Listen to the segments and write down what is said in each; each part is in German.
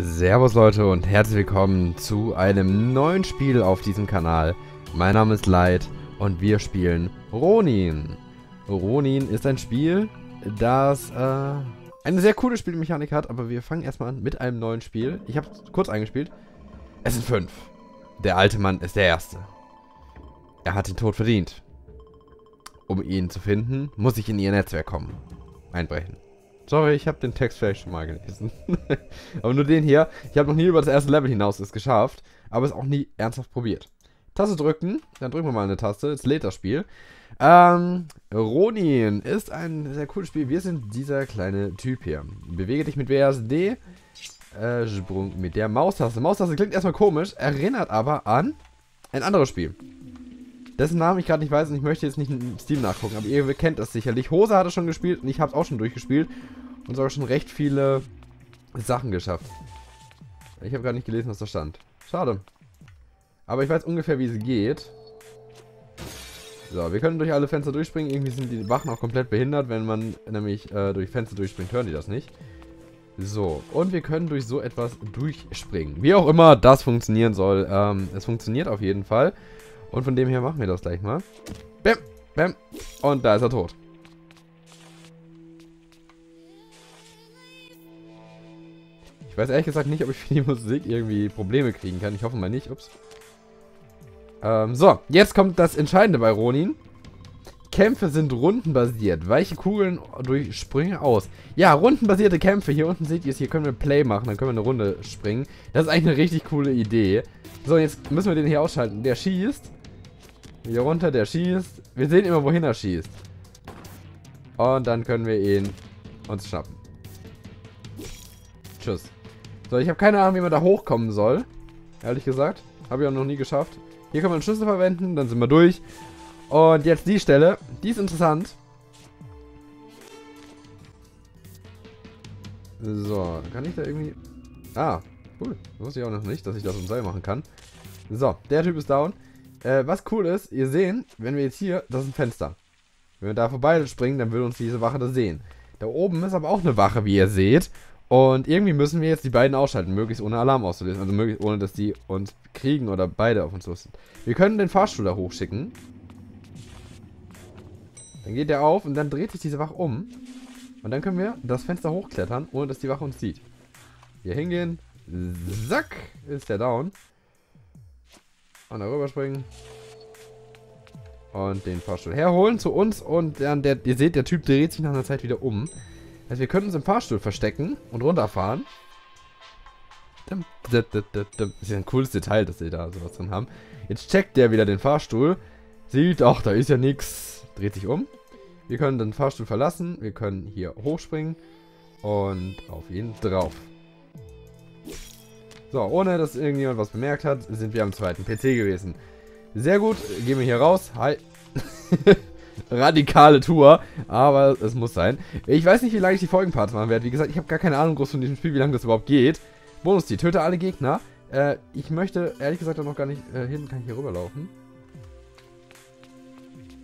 Servus Leute und herzlich willkommen zu einem neuen Spiel auf diesem Kanal. Mein Name ist Lide und wir spielen Ronin. Ronin ist ein Spiel, das eine sehr coole Spielmechanik hat, aber wir fangen erstmal an mit einem neuen Spiel. Ich habe es kurz eingespielt. Es sind 5. Der alte Mann ist der Erste. Er hat den Tod verdient. Um ihn zu finden, muss ich in ihr Netzwerk kommen. Einbrechen. Sorry, ich habe den Text vielleicht schon mal gelesen. Aber nur den hier. Ich habe noch nie über das erste Level hinaus es geschafft, aber es auch nie ernsthaft probiert. Taste drücken. Dann drücken wir mal eine Taste. Jetzt lädt das Spiel. Ronin ist ein sehr cooles Spiel. Wir sind dieser kleine Typ hier. Bewege dich mit WASD. Sprung mit der Maustaste. Maustaste klingt erstmal komisch, erinnert aber an ein anderes Spiel, dessen Namen ich gerade nicht weiß und ich möchte jetzt nicht in Steam nachgucken, aber ihr kennt das sicherlich. Hose hat es schon gespielt und ich habe es auch schon durchgespielt und sogar schon recht viele Sachen geschafft. Ich habe gar nicht gelesen, was da stand. Schade. Aber ich weiß ungefähr, wie es geht. So, wir können durch alle Fenster durchspringen. Irgendwie sind die Wachen auch komplett behindert. Wenn man nämlich durch Fenster durchspringt, hören die das nicht. So, und wir können durch so etwas durchspringen. Wie auch immer das funktionieren soll. Es funktioniert auf jeden Fall. Und von dem her machen wir das gleich mal. Bäm, bäm. Und da ist er tot. Ich weiß ehrlich gesagt nicht, ob ich für die Musik irgendwie Probleme kriegen kann. Ich hoffe mal nicht. Ups. So, jetzt kommt das Entscheidende bei Ronin. Kämpfe sind rundenbasiert. Weiche Kugeln durch Sprünge aus. Ja, rundenbasierte Kämpfe. Hier unten seht ihr es. Hier können wir Play machen. Dann können wir eine Runde springen. Das ist eigentlich eine richtig coole Idee. So, jetzt müssen wir den hier ausschalten. Der schießt. Hier runter, der schießt. Wir sehen immer, wohin er schießt. Und dann können wir ihn uns schnappen. Tschüss. So, ich habe keine Ahnung, wie man da hochkommen soll. Ehrlich gesagt. Habe ich auch noch nie geschafft. Hier kann man Schüsse verwenden. Dann sind wir durch. Und jetzt die Stelle. Die ist interessant. So, kann ich da irgendwie... Ah, cool. Wusste ich auch noch nicht, dass ich das um Seil machen kann. So, der Typ ist down. Was cool ist, ihr seht, wenn wir jetzt hier, das ist ein Fenster. Wenn wir da vorbei springen, dann würde uns diese Wache das sehen. Da oben ist aber auch eine Wache, wie ihr seht. Und irgendwie müssen wir jetzt die beiden ausschalten, möglichst ohne Alarm auszulösen. Also möglichst ohne, dass die uns kriegen oder beide auf uns los sind. Wir können den Fahrstuhl da hochschicken. Dann geht der auf und dann dreht sich diese Wache um. Und dann können wir das Fenster hochklettern, ohne dass die Wache uns sieht. Hier hingehen. Zack, ist der down. Und da rüberspringen. Und den Fahrstuhl herholen zu uns. Und dann, ihr seht, der Typ dreht sich nach einer Zeit wieder um. Also wir können uns im Fahrstuhl verstecken und runterfahren. Das ist ja ein cooles Detail, dass sie da sowas drin haben. Jetzt checkt der wieder den Fahrstuhl. Sieht, ach, da ist ja nichts. Dreht sich um. Wir können den Fahrstuhl verlassen. Wir können hier hochspringen. Und auf ihn drauf. So, ohne dass irgendjemand was bemerkt hat, sind wir am zweiten PC gewesen. Sehr gut. Gehen wir hier raus. Hi. Radikale Tour. Aber es muss sein. Ich weiß nicht, wie lange ich die Folgenparts machen werde. Wie gesagt, ich habe gar keine Ahnung groß von diesem Spiel, wie lange das überhaupt geht. Bonus, die töte alle Gegner. Ich möchte, ehrlich gesagt, auch noch gar nicht hin. Kann ich hier rüberlaufen?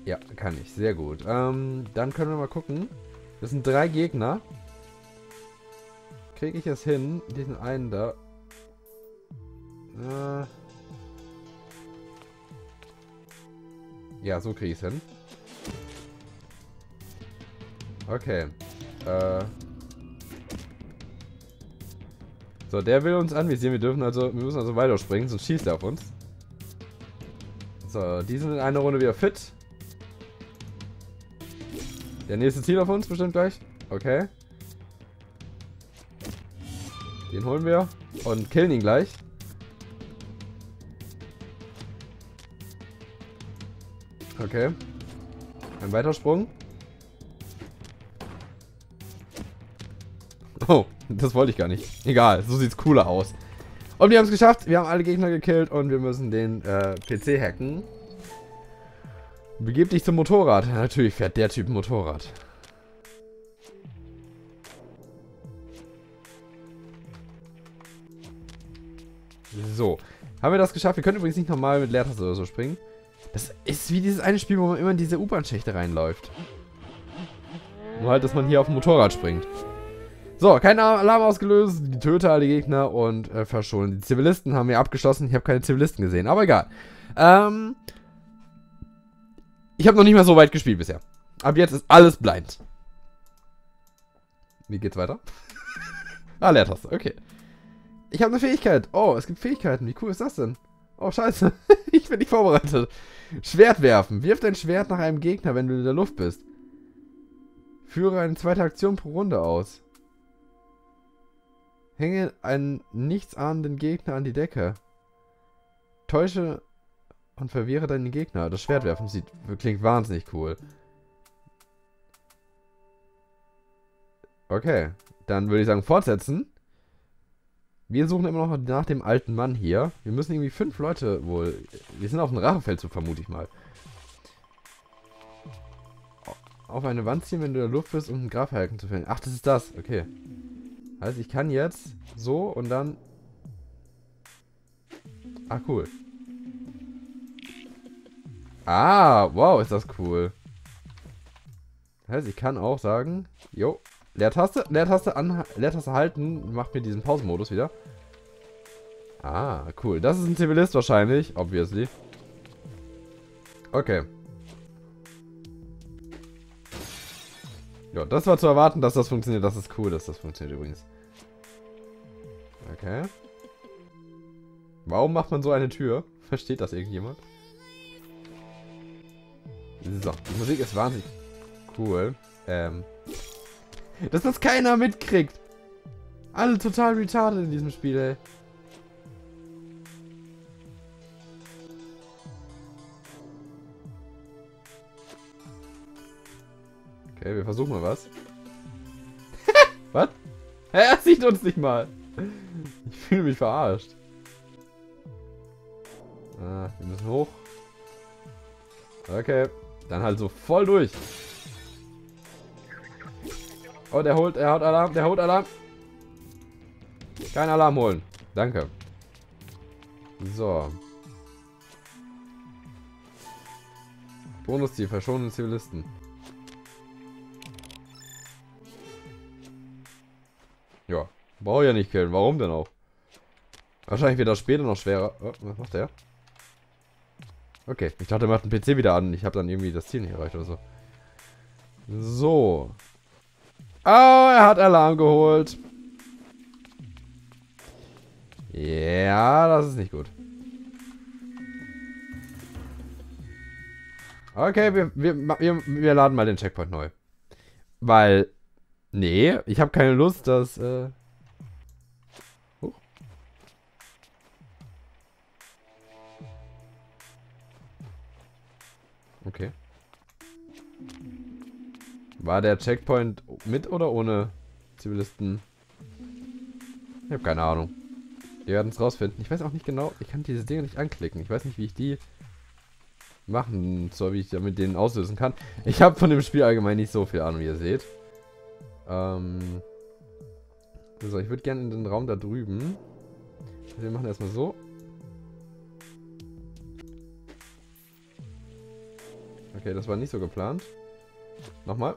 Ja, kann ich. Sehr gut. Dann können wir mal gucken. Das sind 3 Gegner. Kriege ich es hin? Diesen einen da. Ja, so kriege ich es hin. Okay. So, der will uns anvisieren. Wir müssen also weiterspringen, sonst schießt er auf uns. So, die sind in einer Runde wieder fit. Der nächste Ziel auf uns bestimmt gleich. Okay. Den holen wir und killen ihn gleich. Okay. Ein weiterer Sprung. Oh, das wollte ich gar nicht. Egal, so sieht's cooler aus. Und wir haben es geschafft. Wir haben alle Gegner gekillt und wir müssen den PC hacken. Begib dich zum Motorrad. Natürlich fährt der Typ Motorrad. So. Haben wir das geschafft? Wir können übrigens nicht normal mit Leertaste oder so springen. Das ist wie dieses eine Spiel, wo man immer in diese U-Bahn-Schächte reinläuft. Nur halt, dass man hier auf dem Motorrad springt. So, kein Alarm ausgelöst, die Töter, die Gegner und verschollen. Die Zivilisten haben wir abgeschossen, ich habe keine Zivilisten gesehen, aber egal. Ich habe noch nicht mal so weit gespielt bisher. Ab jetzt ist alles blind. Wie geht's weiter? Ah, Leertaste, okay. Ich habe eine Fähigkeit. Oh, es gibt Fähigkeiten, wie cool ist das denn? Oh, scheiße, ich bin nicht vorbereitet. Schwert werfen, wirf dein Schwert nach einem Gegner, wenn du in der Luft bist. Führe eine zweite Aktion pro Runde aus. Hänge einen nichtsahnenden Gegner an die Decke. Täusche und verwirre deinen Gegner. Das Schwertwerfen klingt wahnsinnig cool. Okay, dann würde ich sagen, fortsetzen. Wir suchen immer noch nach dem alten Mann hier. Wir müssen irgendwie 5 Leute wohl... Wir sind auf einem Rachefeldzug, vermute ich mal. Auf eine Wand ziehen, wenn du in der Luft bist, um einen Grabhalken zu finden. Ach, das ist das. Okay. Also ich kann jetzt so und dann... Ah, cool. Ah, wow, ist das cool. Das heißt, ich kann auch sagen... Jo, Leertaste halten, macht mir diesen Pausenmodus wieder. Ah, cool. Das ist ein Zivilist wahrscheinlich, obviously. Okay. Ja, das war zu erwarten, dass das funktioniert. Das ist cool, dass das funktioniert übrigens. Okay. Warum macht man so eine Tür? Versteht das irgendjemand? So, die Musik ist wahnsinnig cool. Dass das keiner mitkriegt. Alle total retarded in diesem Spiel, ey. Okay, wir versuchen mal was. Was? Er sieht uns nicht mal. Ich fühle mich verarscht. Ah, wir müssen hoch. Okay, dann halt so voll durch. Oh, er hat Alarm, der holt Alarm. Kein Alarm holen. Danke. So. Bonusziel, verschonende Zivilisten. Ja, brauche ich ja nicht killen. Warum denn auch? Wahrscheinlich wird das später noch schwerer. Oh, was macht der? Okay, ich dachte, er macht den PC wieder an. Ich habe dann irgendwie das Ziel nicht erreicht oder so. So. Oh, er hat Alarm geholt. Ja, das ist nicht gut. Okay, wir laden mal den Checkpoint neu. Weil, nee, ich habe keine Lust, dass... Okay. War der Checkpoint mit oder ohne Zivilisten? Ich habe keine Ahnung. Wir werden es rausfinden. Ich weiß auch nicht genau. Ich kann diese Dinge nicht anklicken. Ich weiß nicht, wie ich die machen soll, wie ich damit denen auslösen kann. Ich habe von dem Spiel allgemein nicht so viel Ahnung, wie ihr seht. Also ich würde gerne in den Raum da drüben. Wir machen erstmal so. Okay, das war nicht so geplant. Nochmal.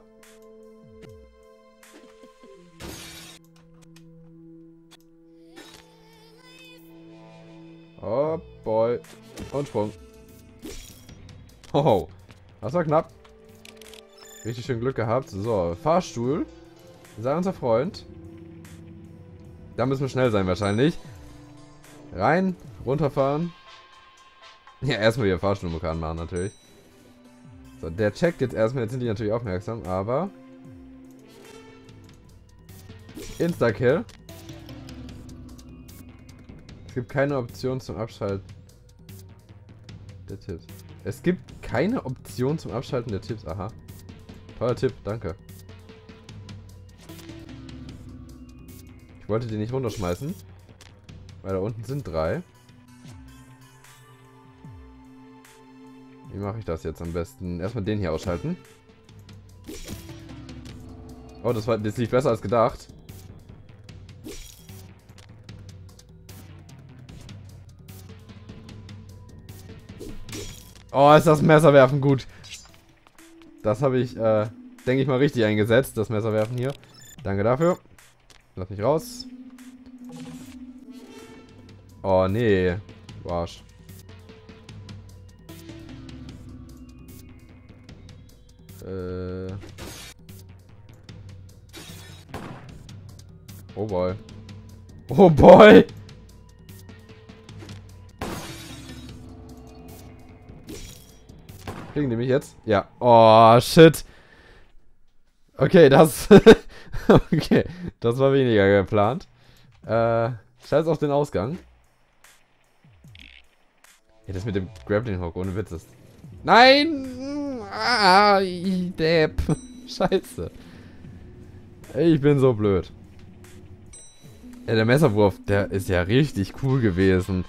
Oh boy. Und Sprung. Hoho. Das war knapp. Richtig schön Glück gehabt. So, Fahrstuhl. Sei unser Freund. Da müssen wir schnell sein wahrscheinlich. Rein, runterfahren. Ja, erstmal wieder Fahrstuhlmokan machen natürlich. So, der checkt jetzt erstmal, jetzt sind die natürlich aufmerksam, aber... Insta-Kill. Es gibt keine Option zum Abschalten der Tipps. Es gibt keine Option zum Abschalten der Tipps, aha. Toller Tipp, danke. Ich wollte die nicht runterschmeißen, weil da unten sind 3. Wie mache ich das jetzt am besten? Erstmal den hier ausschalten. Oh, das lief besser als gedacht. Oh, ist das Messerwerfen gut. Das habe ich, denke ich mal, richtig eingesetzt, das Messerwerfen hier. Danke dafür. Lass mich raus. Oh, nee. Du Arsch. Oh boy. Oh boy! Kriegen die mich jetzt? Ja. Oh, shit. Okay, das... okay, das war weniger geplant. Scheiß auf den Ausgang. Ja, das mit dem Grappling Hook, ohne Witz ist... Nein! Ah, Depp. Scheiße. Ich bin so blöd. Ja, der Messerwurf, der ist ja richtig cool gewesen.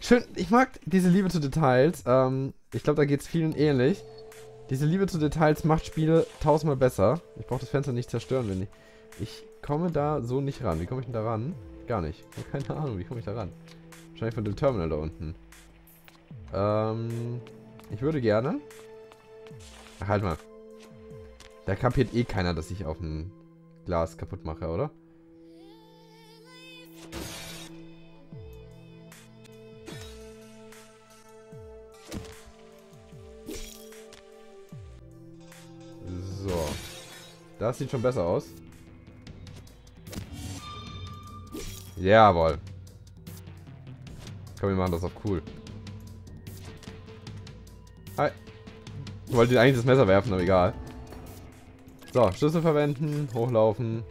Schön, ich mag diese Liebe zu Details. Ich glaube, da geht es vielen ähnlich. Diese Liebe zu Details macht Spiele tausendmal besser. Ich brauche das Fenster nicht zerstören, wenn ich... Ich komme da so nicht ran. Wie komme ich denn da ran? Gar nicht. Keine Ahnung, wie komme ich da ran? Wahrscheinlich von dem Terminal da unten. Ich würde gerne... Ach, halt mal. Da kapiert eh keiner, dass ich auf dem Glas kaputt mache, oder? So. Das sieht schon besser aus. Jawohl. Komm, wir machen das auf cool. Hi. Ich wollte eigentlich das Messer werfen, aber egal. So, Schlüssel verwenden, hochlaufen.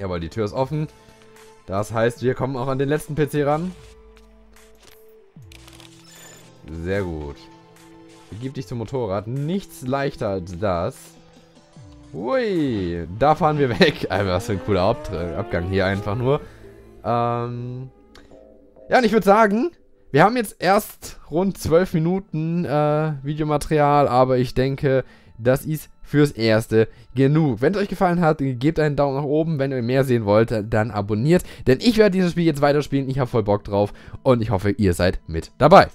Jawohl, die Tür ist offen. Das heißt, wir kommen auch an den letzten PC ran. Sehr gut. Begib dich zum Motorrad. Nichts leichter als das. Ui, da fahren wir weg. Was für ein cooler Abgang hier einfach nur. Ja, und ich würde sagen, wir haben jetzt erst rund 12 Minuten Videomaterial, aber ich denke, das ist fürs Erste genug. Wenn es euch gefallen hat, gebt einen Daumen nach oben. Wenn ihr mehr sehen wollt, dann abonniert. Denn ich werde dieses Spiel jetzt weiterspielen. Ich habe voll Bock drauf und ich hoffe, ihr seid mit dabei.